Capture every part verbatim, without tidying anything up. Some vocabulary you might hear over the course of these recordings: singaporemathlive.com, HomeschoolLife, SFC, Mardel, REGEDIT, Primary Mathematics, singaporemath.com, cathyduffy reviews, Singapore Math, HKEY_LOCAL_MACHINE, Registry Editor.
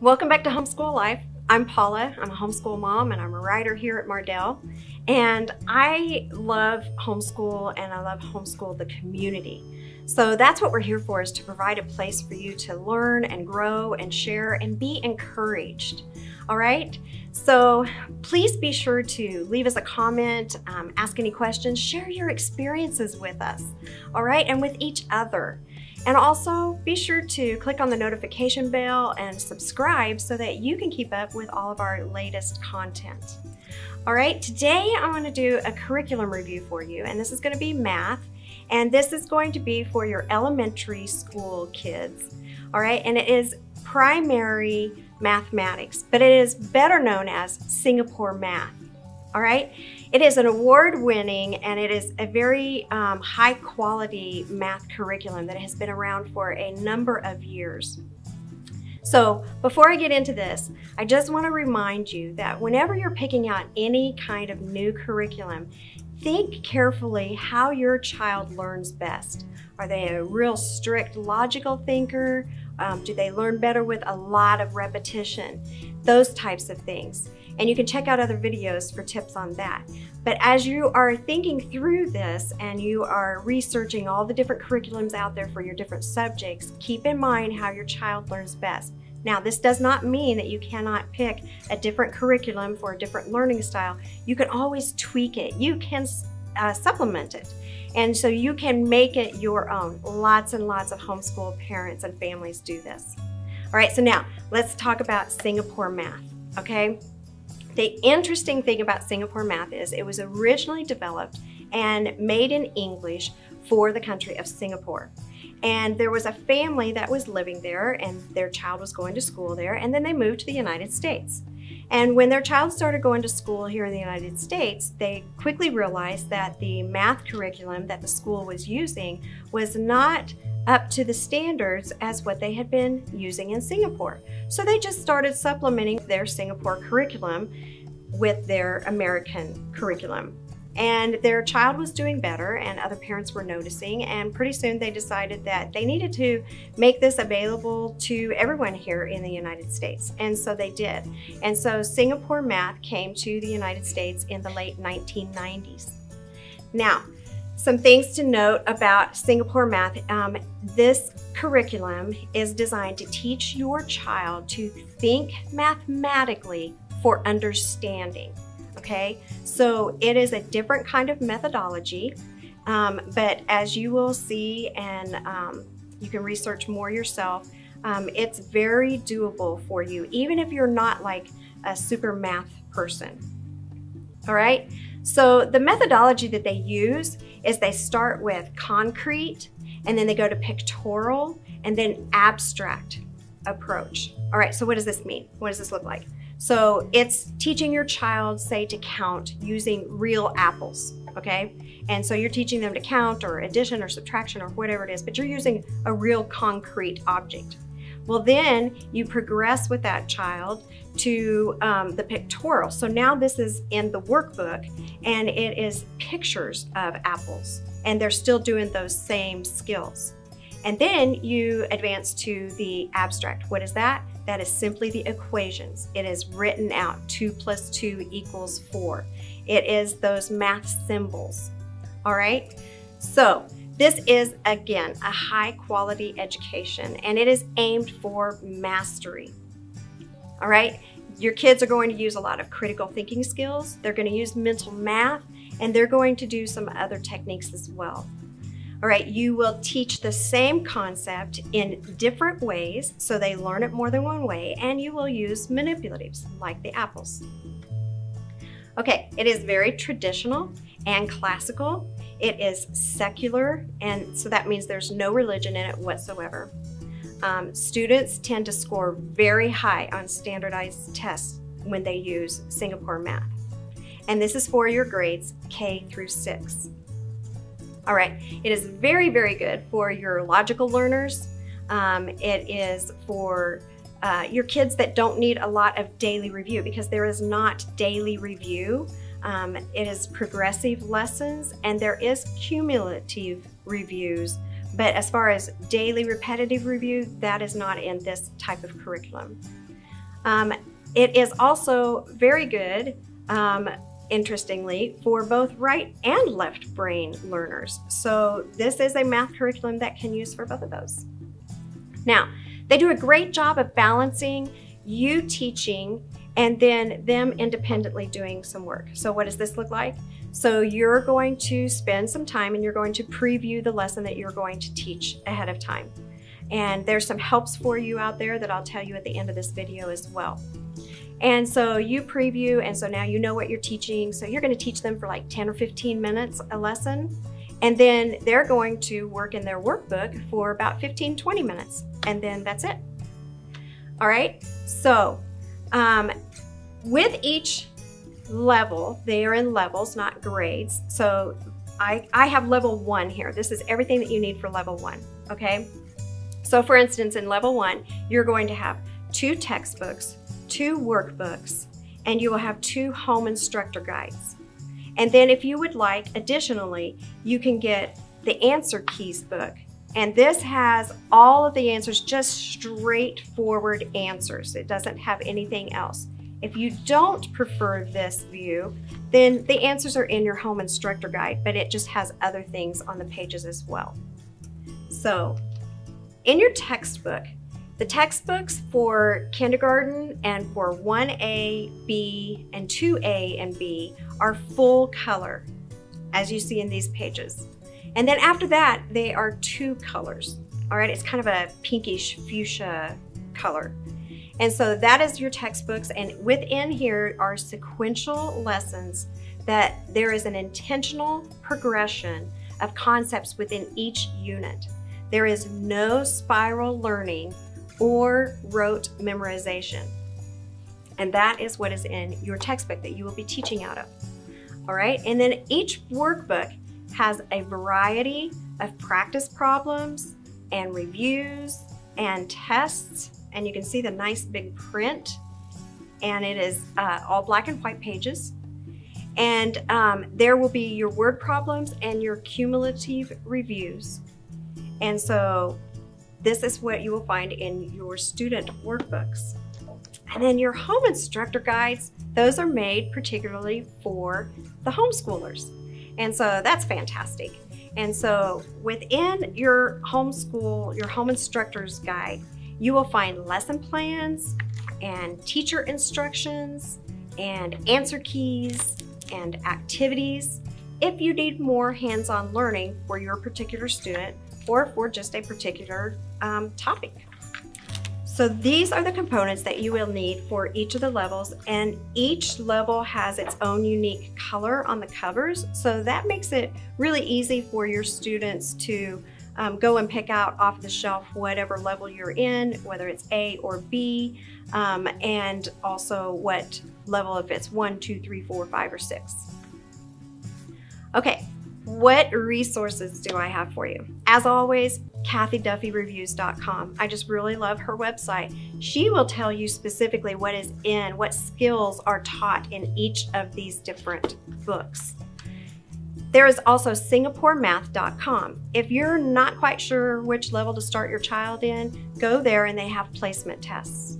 Welcome back to Homeschool Life. I'm Paula. I'm a homeschool mom and I'm a writer here at Mardel. And I love homeschool and I love homeschool the community. So that's what we're here for, is to provide a place for you to learn and grow and share and be encouraged. All right? So please be sure to leave us a comment, um, ask any questions, share your experiences with us. All right? And with each other. And also be sure to click on the notification bell and subscribe so that you can keep up with all of our latest content. All right, today I want to do a curriculum review for you, and this is going to be math, and this is going to be for your elementary school kids. All right, and it is Primary Mathematics, but it is better known as Singapore Math. All right, it is an award-winning and it is a very um, high-quality math curriculum that has been around for a number of years. So before I get into this, I just want to remind you that whenever you're picking out any kind of new curriculum, think carefully how your child learns best. Are they a real strict logical thinker? Um, do they learn better with a lot of repetition? Those types of things. And you can check out other videos for tips on that. But as you are thinking through this and you are researching all the different curriculums out there for your different subjects, keep in mind how your child learns best. Now, this does not mean that you cannot pick a different curriculum for a different learning style. You can always tweak it. You can uh, supplement it. And so you can make it your own. Lots and lots of homeschool parents and families do this. All right, so now let's talk about Singapore Math, okay? The interesting thing about Singapore Math is it was originally developed and made in English for the country of Singapore. And there was a family that was living there and their child was going to school there, and then they moved to the United States. And when their child started going to school here in the United States, they quickly realized that the math curriculum that the school was using was not up to the standards as what they had been using in Singapore. So they just started supplementing their Singapore curriculum with their American curriculum. And their child was doing better and other parents were noticing, and pretty soon they decided that they needed to make this available to everyone here in the United States. And so they did. And so Singapore Math came to the United States in the late nineteen nineties. Now, some things to note about Singapore Math. Um, this curriculum is designed to teach your child to think mathematically for understanding, okay? So it is a different kind of methodology, um, but as you will see, and um, you can research more yourself, um, it's very doable for you, even if you're not like a super math person, all right? So the methodology that they use is they start with concrete, and then they go to pictorial, and then abstract approach. All right, so what does this mean? What does this look like? So it's teaching your child, say, to count using real apples, okay? And so you're teaching them to count or addition or subtraction or whatever it is, but you're using a real concrete object. Well, then you progress with that child to um, the pictorial. So now this is in the workbook and it is pictures of apples, and they're still doing those same skills. And then you advance to the abstract. What is that? That is simply the equations. It is written out, two plus two equals four. It is those math symbols, all right? So this is, again, a high quality education, and it is aimed for mastery, all right? Your kids are going to use a lot of critical thinking skills, they're going to use mental math, and they're going to do some other techniques as well. All right, you will teach the same concept in different ways, so they learn it more than one way, and you will use manipulatives, like the apples. Okay, it is very traditional and classical. It is secular, and so that means there's no religion in it whatsoever. Um, students tend to score very high on standardized tests when they use Singapore Math. And this is for your grades K through six. All right, it is very, very good for your logical learners. Um, it is for uh, your kids that don't need a lot of daily review, because there is not daily review. Um, it is progressive lessons, and there is cumulative reviews, but as far as daily repetitive review, that is not in this type of curriculum. Um, it is also very good, um, interestingly, for both right and left brain learners. So this is a math curriculum that can use for both of those. Now, they do a great job of balancing you teaching and then them independently doing some work. So what does this look like? So you're going to spend some time and you're going to preview the lesson that you're going to teach ahead of time. And there's some helps for you out there that I'll tell you at the end of this video as well. And so you preview, and so now you know what you're teaching. So you're going to teach them for like ten or fifteen minutes a lesson. And then they're going to work in their workbook for about fifteen, twenty minutes. And then that's it. All right. So um, with each level, they are in levels, not grades. So I, I have level one here. This is everything that you need for level one. Okay. So for instance, in level one, you're going to have two textbooks, two workbooks, and you will have two home instructor guides. And then if you would like, additionally, you can get the answer keys book. And this has all of the answers, just straightforward answers. It doesn't have anything else. If you don't prefer this view, then the answers are in your home instructor guide, but it just has other things on the pages as well. So, in your textbook, the textbooks for kindergarten and for one A, B, and two A and B are full color, as you see in these pages. And then after that, they are two colors. All right, it's kind of a pinkish fuchsia color. And so that is your textbooks, and within here are sequential lessons that there is an intentional progression of concepts within each unit. There is no spiral learning or rote memorization. And that is what is in your textbook that you will be teaching out of. All right, and then each workbook has a variety of practice problems and reviews and tests. And you can see the nice big print. And it is uh, all black and white pages. And um, there will be your word problems and your cumulative reviews. And so this is what you will find in your student workbooks. And then your home instructor guides, those are made particularly for the homeschoolers. And so that's fantastic. And so within your homeschool, your home instructor's guide, you will find lesson plans and teacher instructions and answer keys and activities if you need more hands-on learning for your particular student, or for just a particular um, topic. So these are the components that you will need for each of the levels, and each level has its own unique color on the covers. So that makes it really easy for your students to um, go and pick out off the shelf whatever level you're in, whether it's A or B, um, and also what level, if it's one, two, three, four, five, or six. Okay. What resources do I have for you? As always, cathy duffy reviews dot com. I just really love her website. She will tell you specifically what is in, what skills are taught in each of these different books. There is also singapore math dot com. If you're not quite sure which level to start your child in, go there and they have placement tests.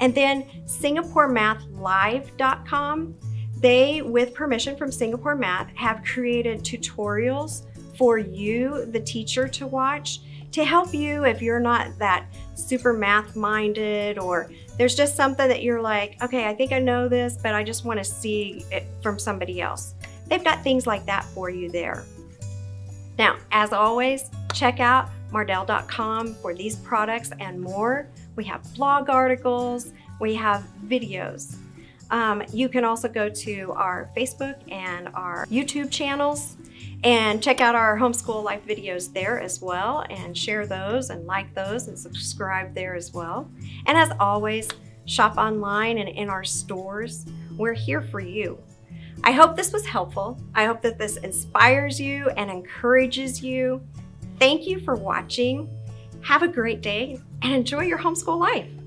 And then singapore math live dot com. They, with permission from Singapore Math, have created tutorials for you, the teacher, to watch to help you if you're not that super math-minded, or there's just something that you're like, okay, I think I know this, but I just want to see it from somebody else. They've got things like that for you there. Now, as always, check out mardel dot com for these products and more. We have blog articles, we have videos. Um, you can also go to our Facebook and our YouTube channels and check out our homeschool life videos there as well, and share those and like those and subscribe there as well. And as always, shop online and in our stores. We're here for you. I hope this was helpful. I hope that this inspires you and encourages you. Thank you for watching. Have a great day and enjoy your homeschool life.